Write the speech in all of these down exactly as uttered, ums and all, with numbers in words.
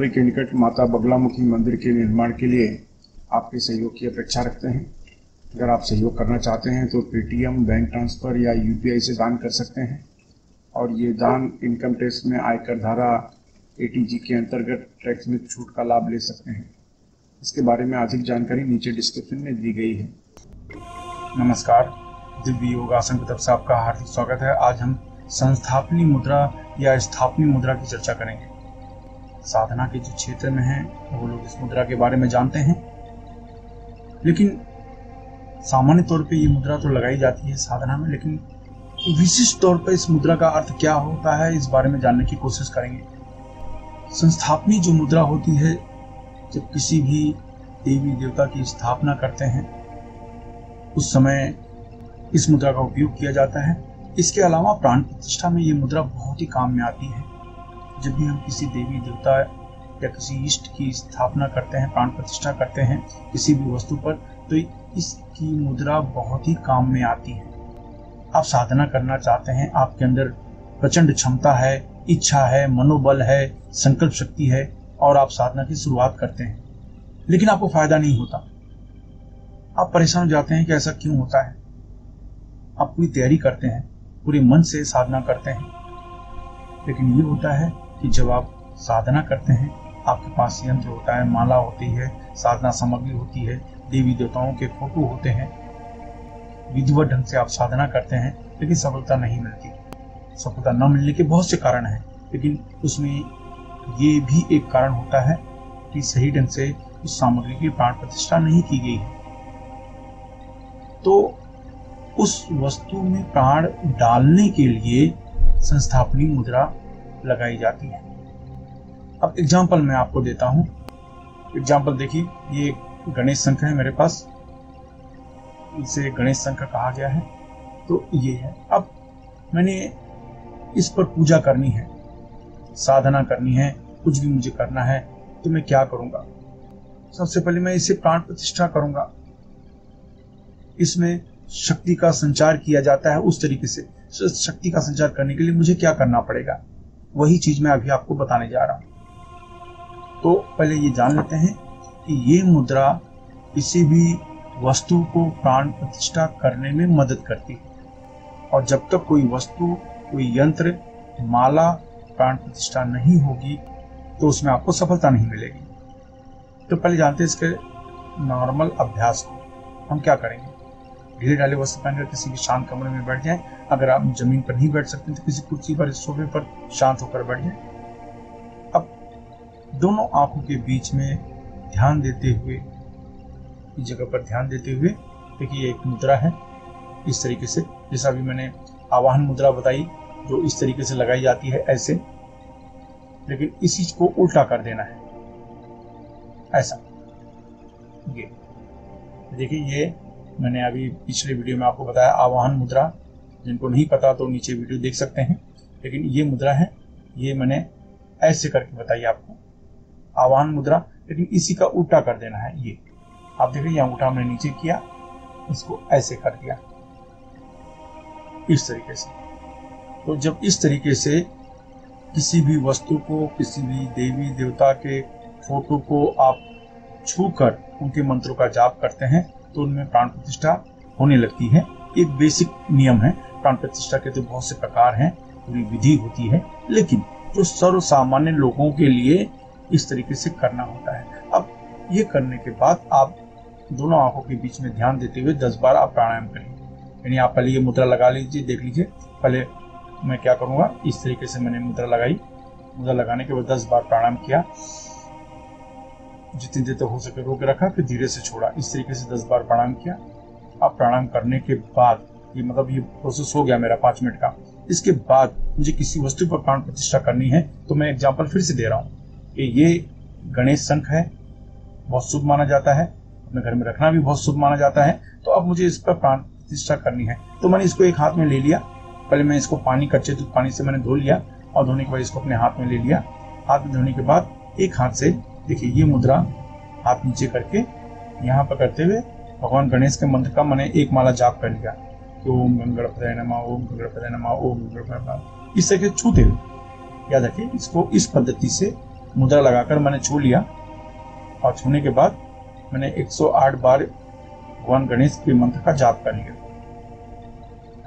मुंबई के निकट माता बगलामुखी मंदिर के निर्माण के लिए आपके सहयोग की अपेक्षा रखते हैं। अगर आप सहयोग करना चाहते हैं तो पेटीएम, बैंक ट्रांसफ़र या यूपीआई से दान कर सकते हैं और ये दान इनकम टैक्स में आयकर धारा एटीजी के अंतर्गत टैक्स में छूट का लाभ ले सकते हैं। इसके बारे में अधिक जानकारी नीचे डिस्क्रिप्शन में दी गई है। नमस्कार, दिव्य योग आश्रम की तरफ से आपका हार्दिक स्वागत है। आज हम संस्थापनी मुद्रा या स्थापनी मुद्रा की चर्चा करेंगे। साधना के जो क्षेत्र में हैं वो लोग इस मुद्रा के बारे में जानते हैं, लेकिन सामान्य तौर पे ये मुद्रा तो लगाई जाती है साधना में, लेकिन विशिष्ट तौर पर इस मुद्रा का अर्थ क्या होता है इस बारे में जानने की कोशिश करेंगे। संस्थापनी जो मुद्रा होती है, जब किसी भी देवी देवता की स्थापना करते हैं उस समय इस मुद्रा का उपयोग किया जाता है। इसके अलावा प्राण प्रतिष्ठा में ये मुद्रा बहुत ही काम में आती है। जब भी हम किसी देवी देवता या किसी इष्ट की स्थापना करते हैं, प्राण प्रतिष्ठा करते हैं किसी भी वस्तु पर, तो इसकी मुद्रा बहुत ही काम में आती है। आप साधना करना चाहते हैं, आपके अंदर प्रचंड क्षमता है, इच्छा है, मनोबल है, संकल्प शक्ति है और आप साधना की शुरुआत करते हैं, लेकिन आपको फायदा नहीं होता। आप परेशान हो जाते हैं कि ऐसा क्यों होता है। आप पूरी तैयारी करते हैं, पूरे मन से साधना करते हैं, लेकिन ये होता है कि जब आप साधना करते हैं आपके पास यंत्र होता है, माला होती है, साधना सामग्री होती है, देवी देवताओं के फोटो होते हैं, विधिवत ढंग से आप साधना करते हैं, लेकिन सफलता नहीं मिलती। सफलता न मिलने के बहुत से कारण हैं, लेकिन उसमें ये भी एक कारण होता है कि सही ढंग से उस सामग्री की प्राण प्रतिष्ठा नहीं की गई है। तो उस वस्तु में प्राण डालने के लिए संस्थापनी मुद्रा लगाई जाती है। अब एग्जाम्पल मैं आपको देता हूं। एग्जाम्पल देखिए, ये गणेश शंख है मेरे पास, इसे गणेश शंख कहा गया है, तो ये है। अब मैंने इस पर पूजा करनी है, साधना करनी है, कुछ भी मुझे करना है, तो मैं क्या करूंगा? सबसे पहले मैं इसे प्राण प्रतिष्ठा करूंगा। इसमें शक्ति का संचार किया जाता है। उस तरीके से शक्ति का संचार करने के लिए मुझे क्या करना पड़ेगा, वही चीज मैं अभी आपको बताने जा रहा हूं। तो पहले ये जान लेते हैं कि ये मुद्रा किसी भी वस्तु को प्राण प्रतिष्ठा करने में मदद करती है, और जब तक कोई वस्तु, कोई यंत्र, माला प्राण प्रतिष्ठा नहीं होगी तो उसमें आपको सफलता नहीं मिलेगी। तो पहले जानते हैं इसके नॉर्मल अभ्यास को। हम क्या करेंगे, ढीले ढाले वस्त्र पहनकर किसी भी शांत कमरे में बैठ जाएं। अगर आप जमीन पर नहीं बैठ सकते तो किसी कुर्सी पर, सोफे पर शांत होकर बैठ जाएं। अब दोनों आंखों के बीच में ध्यान देते हुए, इस जगह पर ध्यान देते हुए, देखिए एक मुद्रा है इस तरीके से, जैसा अभी मैंने आवाहन मुद्रा बताई जो इस तरीके से लगाई जाती है ऐसे, लेकिन इसी को उल्टा कर देना है ऐसा। ये देखिए, ये मैंने अभी पिछले वीडियो में आपको बताया आवाहन मुद्रा, जिनको नहीं पता तो नीचे वीडियो देख सकते हैं, लेकिन ये मुद्रा है, ये मैंने ऐसे करके बताई आपको आवाहन मुद्रा, लेकिन इसी का उल्टा कर देना है। ये आप देख रहे हैं, यहाँ उल्टा हमने नीचे किया, इसको ऐसे कर दिया इस तरीके से। तो जब इस तरीके से किसी भी वस्तु को, किसी भी देवी देवता के फोटो को आप छू कर उनके मंत्रों का जाप करते हैं तो उनमें प्राण प्रतिष्ठा होने लगती है। एक बेसिक नियम है। प्राण प्रतिष्ठा के तो बहुत से प्रकार हैं, पूरी विधि होती है, लेकिन जो सर्व सामान्य लोगों के लिए इस तरीके से करना होता है। अब ये करने के बाद आप दोनों आंखों के बीच में ध्यान देते हुए दस बार आप प्राणायाम करेंगे। यानी आप पहले ये मुद्रा लगा लीजिए, देख लीजिए। पहले मैं क्या करूँगा, इस तरीके से मैंने मुद्रा लगाई, मुद्रा लगाने के बाद दस बार प्राणायाम किया, जितनी देर तक हो सके रोक रखा, फिर धीरे से छोड़ा, इस तरीके से दस बार प्रणाम किया। अब प्रणाम करने के बाद ये मतलब ये प्रोसेस हो गया मेरा पाँच मिनट का। इसके बाद मुझे किसी वस्तु पर प्राण प्रतिष्ठा करनी है, तो मैं एग्जांपल फिर से दे रहा हूँ कि ये गणेश शंख है, बहुत शुभ माना जाता है, अपने घर में रखना भी बहुत शुभ माना जाता है। तो अब मुझे इस पर प्राण प्रतिष्ठा करनी है, तो मैंने इसको एक हाथ में ले लिया। पहले मैं इसको पानी, कच्चे दूध पानी से मैंने धो लिया, और धोने के बाद इसको अपने हाथ में ले लिया। हाथ में धोने के बाद एक हाथ से देखिए ये मुद्रा हाथ नीचे करके यहाँ पर करते हुए भगवान गणेश के मंत्र का मैंने एक माला जाप कर लिया कि ओम गणपतये नमः, ओम गणपतये नमः, ओम गणपतये नमः, इस तरह छूते हुए। याद रखिए, इसको इस पद्धति से मुद्रा लगाकर मैंने छू लिया और छूने के बाद मैंने एक सौ आठ बार भगवान गणेश के मंत्र का जाप कर लिया।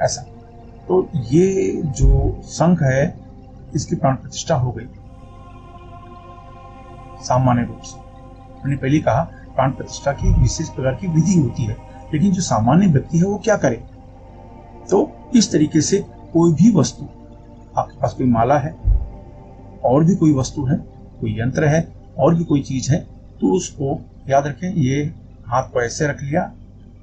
ऐसा तो ये जो शंख है इसकी प्राण प्रतिष्ठा हो गई सामान्य रूप से। मैंने पहले कहा प्राण प्रतिष्ठा की एक विशेष प्रकार की विधि होती है, लेकिन जो सामान्य व्यक्ति है वो क्या करे। तो इस तरीके से कोई भी वस्तु, आपके पास कोई माला है और भी कोई वस्तु है, कोई यंत्र है और भी कोई चीज है, तो उसको याद रखें। ये हाथ को ऐसे रख लिया,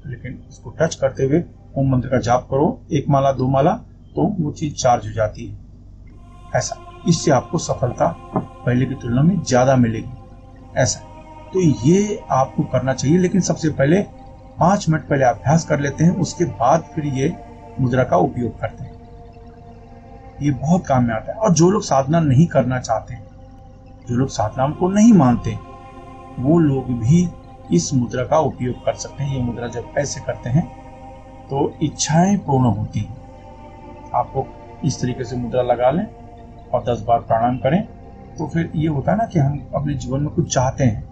लेकिन इसको टच करते हुए ओम मंत्र का जाप करो, एक माला दो माला, तो वो चीज चार्ज हो जाती है। ऐसा इससे आपको सफलता पहले की तुलना में ज्यादा मिलेगी। ऐसा तो ये आपको करना चाहिए, लेकिन सबसे पहले पाँच मिनट पहले अभ्यास कर लेते हैं, उसके बाद फिर ये मुद्रा का उपयोग करते हैं। ये बहुत काम में आता है। और जो लोग साधना नहीं करना चाहते, जो लोग साधना को नहीं मानते, वो लोग भी इस मुद्रा का उपयोग कर सकते हैं। ये मुद्रा जब ऐसे करते हैं तो इच्छाएं पूर्ण होती हैं। आपको इस तरीके से मुद्रा लगा लें और दस बार प्राणायाम करें, तो फिर ये होता है ना कि हम अपने जीवन में कुछ चाहते हैं,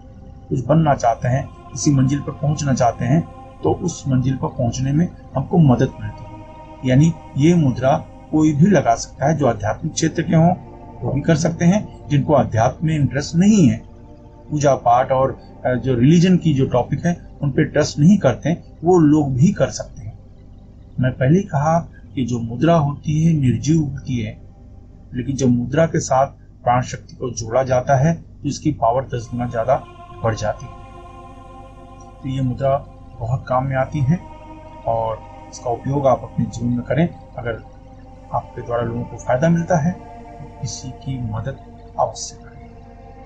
कुछ बनना चाहते हैं, किसी मंजिल पर पहुंचना चाहते हैं, तो उस मंजिल पर पहुंचने में हमको मदद मिलती है। यानी ये मुद्रा कोई भी लगा सकता है, जो आध्यात्मिक क्षेत्र के हों वो भी कर सकते हैं, जिनको अध्यात्म में इंटरेस्ट नहीं है, पूजा पाठ और जो रिलीजन की जो टॉपिक है उन पर ट्रस्ट नहीं करते, वो लोग भी कर सकते हैं। मैं पहले कहा कि जो मुद्रा होती है निर्जीव होती है, लेकिन जब मुद्रा के साथ प्राण शक्ति को जोड़ा जाता है तो इसकी पावर दस गुना ज़्यादा बढ़ जाती है। तो ये मुद्रा बहुत काम में आती है और इसका उपयोग आप अपने जीवन में करें। अगर आपके द्वारा लोगों को फायदा मिलता है तो किसी की मदद अवश्य करें।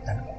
धन्यवाद।